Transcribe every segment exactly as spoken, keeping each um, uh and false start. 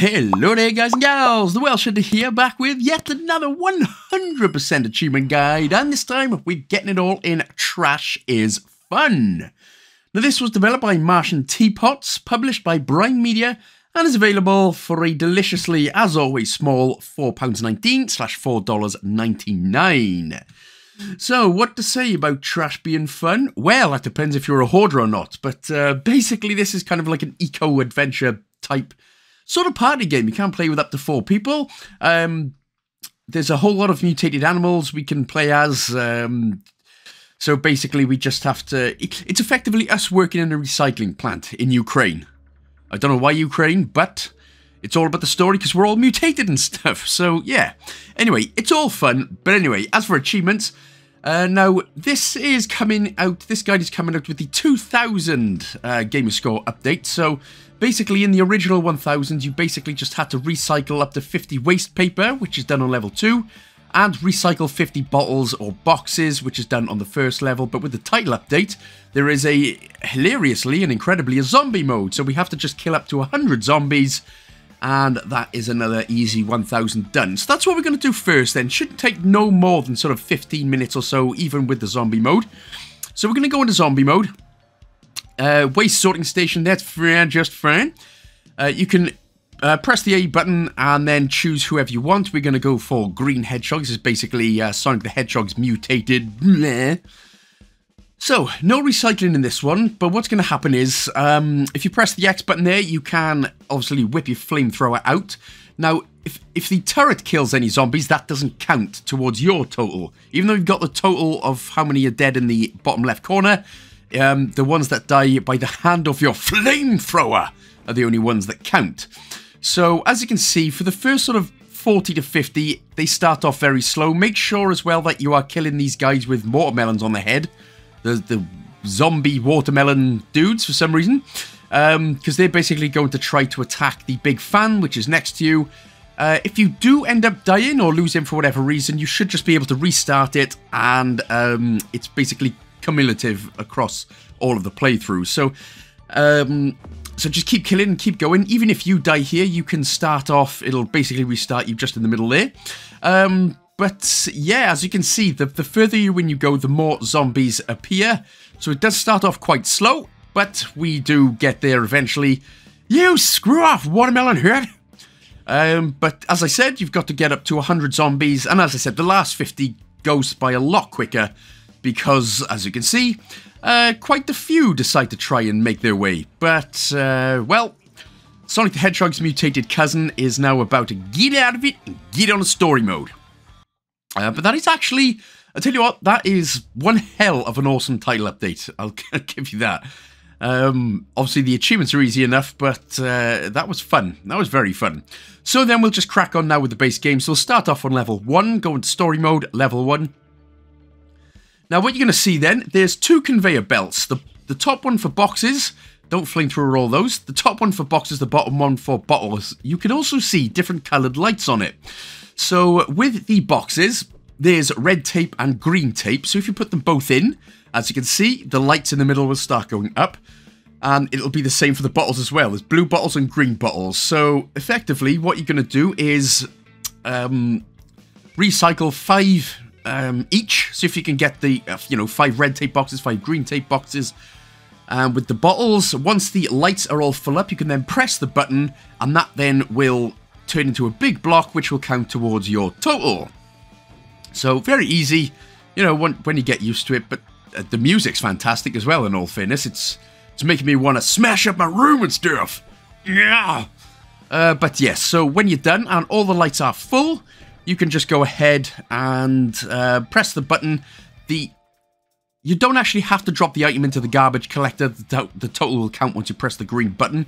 Hello there guys and gals, The Welsh Hunter here, back with yet another one hundred percent achievement guide, and this time we're getting it all in Trash is Fun. Now this was developed by Martian Teapots, published by Brine Media, and is available for a deliciously, as always, small four pounds nineteen slash four dollars ninety-nine. So, what to say about trash being fun? Well, that depends if you're a hoarder or not, but uh, basically this is kind of like an eco-adventure type sort of party game. You can play with up to four people. Um, there's a whole lot of mutated animals we can play as. Um, so basically we just have to... It, it's effectively us working in a recycling plant in Ukraine. I don't know why Ukraine, but it's all about the story because we're all mutated and stuff. So yeah. Anyway, it's all fun. But anyway, as for achievements... Uh, now, this is coming out, this guide is coming out with the two thousand uh, Gamer Score update. So, basically in the original one thousand, you basically just had to recycle up to fifty waste paper, which is done on level two, and recycle fifty bottles or boxes, which is done on the first level. But with the title update, there is a, hilariously and incredibly, a zombie mode. So we have to just kill up to one hundred zombies, and that is another easy one thousand done. So that's what we're going to do first then. Shouldn't take no more than sort of fifteen minutes or so, even with the zombie mode. So we're going to go into zombie mode. Uh, waste sorting station, that's fine, just fine. Uh, you can uh, press the A button and then choose whoever you want. We're going to go for green hedgehogs. This is basically uh, Sonic the Hedgehog's mutated. Bleh. So, no recycling in this one, but what's going to happen is, um, if you press the X button there, you can obviously whip your flamethrower out. Now, if, if the turret kills any zombies, that doesn't count towards your total. Even though you've got the total of how many are dead in the bottom left corner, um, the ones that die by the hand of your flamethrower are the only ones that count. So, as you can see, for the first sort of forty to fifty, they start off very slow. Make sure as well that you are killing these guys with watermelons on the head. The, the zombie watermelon dudes for some reason, because um, they're basically going to try to attack the big fan, which is next to you. Uh, if you do end up dying or lose him for whatever reason, you should just be able to restart it, and um, it's basically cumulative across all of the playthroughs. So, um, so just keep killing and keep going. Even if you die here, you can start off. It'll basically restart you just in the middle there. Um... But yeah, as you can see, the, the further you when you go, the more zombies appear. So it does start off quite slow, but we do get there eventually. You screw off, watermelon head! Um, but as I said, you've got to get up to one hundred zombies. And as I said, the last fifty goes by a lot quicker because, as you can see, uh, quite a few decide to try and make their way. But, uh, well, Sonic the Hedgehog's mutated cousin is now about to get out of it and get on a story mode. Uh, but that is actually, I'll tell you what, that is one hell of an awesome title update. I'll give you that. Um, obviously, the achievements are easy enough, but uh, that was fun. That was very fun. So then we'll just crack on now with the base game. So we'll start off on level one, go into story mode, level one. Now, what you're going to see then, there's two conveyor belts. The, the top one for boxes, don't flamethrower all those. The top one for boxes, the bottom one for bottles. You can also see different coloured lights on it. So with the boxes, there's red tape and green tape. So if you put them both in, as you can see, the lights in the middle will start going up. And it'll be the same for the bottles as well. There's blue bottles and green bottles. So effectively, what you're going to do is um, recycle five um, each. So if you can get the, you know, five red tape boxes, five green tape boxes. And with the bottles, once the lights are all full up, you can then press the button and that then will turn into a big block, which will count towards your total. So very easy, you know, when, when you get used to it. But uh, the music's fantastic as well. In all fairness, it's it's making me want to smash up my room and stuff. Yeah. Uh, but yes, so when you're done and all the lights are full, you can just go ahead and uh, press the button. The you don't actually have to drop the item into the garbage collector. The, to the total will count once you press the green button.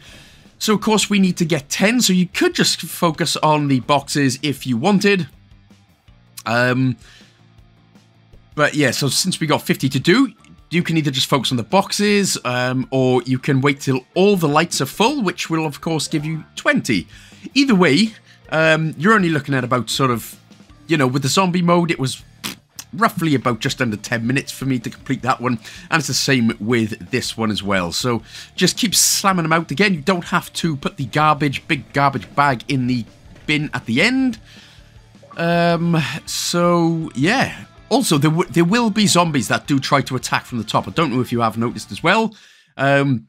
So, of course, we need to get ten, so you could just focus on the boxes if you wanted. Um, but, yeah, so since we got fifty to do, you can either just focus on the boxes, um, or you can wait till all the lights are full, which will, of course, give you twenty. Either way, um, you're only looking at about sort of, you know, with the zombie mode, it was roughly about just under ten minutes for me to complete that one, and it's the same with this one as well. So just keep slamming them out. Again, you don't have to put the garbage, big garbage bag in the bin at the end. Um, so yeah. Also, there, w there will be zombies that do try to attack from the top. I don't know if you have noticed as well. Um,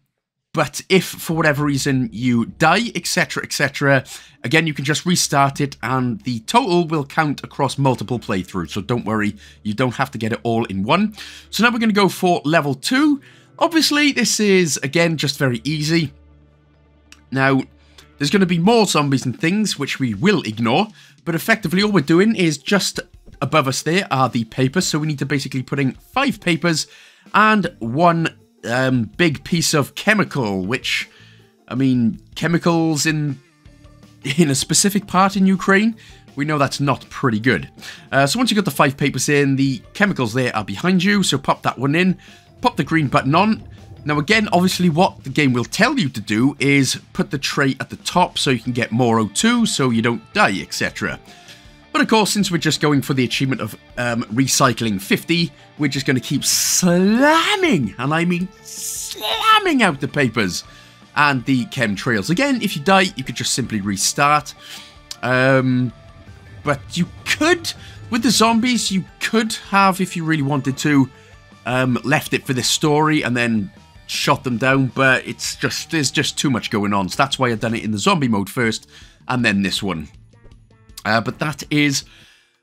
but if, for whatever reason, you die, et cetera, et cetera, again, you can just restart it, and the total will count across multiple playthroughs. So don't worry, you don't have to get it all in one. So now we're going to go for level two. Obviously, this is, again, just very easy. Now, there's going to be more zombies and things, which we will ignore. But effectively, all we're doing is just above us there are the papers. So we need to basically put in five papers and one Um, big piece of chemical, which, I mean, chemicals in in a specific part in Ukraine, we know that's not pretty good. Uh, so once you've got the five papers in, the chemicals there are behind you, so pop that one in, pop the green button on. Now again, obviously what the game will tell you to do is put the tray at the top so you can get more O two so you don't die, et cetera. But of course, since we're just going for the achievement of um, recycling fifty, we're just going to keep slamming, and I mean slamming out the papers and the chemtrails. Again, if you die, you could just simply restart. Um, but you could, with the zombies, you could have, if you really wanted to, um, left it for this story and then shot them down. But it's just, there's just too much going on. So that's why I've done it in the zombie mode first and then this one. Uh, but that is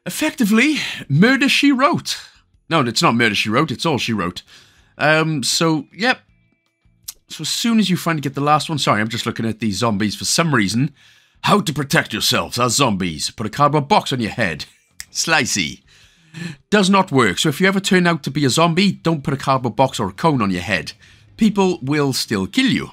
effectively Murder, She Wrote. No, it's not Murder, She Wrote. It's all she wrote. Um, so, yep. So as soon as you finally get the last one... Sorry, I'm just looking at these zombies for some reason. How to protect yourselves as zombies. Put a cardboard box on your head. Slicey. Does not work. So if you ever turn out to be a zombie, don't put a cardboard box or a cone on your head. People will still kill you.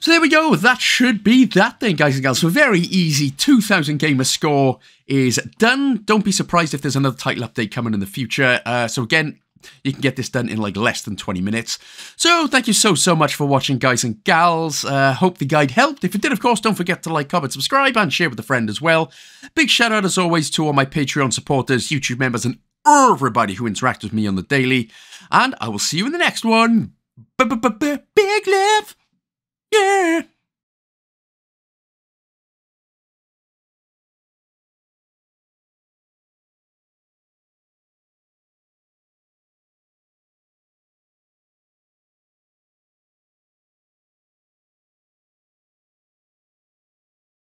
So there we go, that should be that then, guys and gals. So very easy, two thousand gamer score is done. Don't be surprised if there's another title update coming in the future. Uh, so again, you can get this done in like less than twenty minutes. So thank you so, so much for watching, guys and gals. Uh, hope the guide helped. If it did, of course, don't forget to like, comment, subscribe, and share with a friend as well. Big shout out, as always, to all my Patreon supporters, YouTube members, and everybody who interacts with me on the daily. And I will see you in the next one. Big love. Yeah.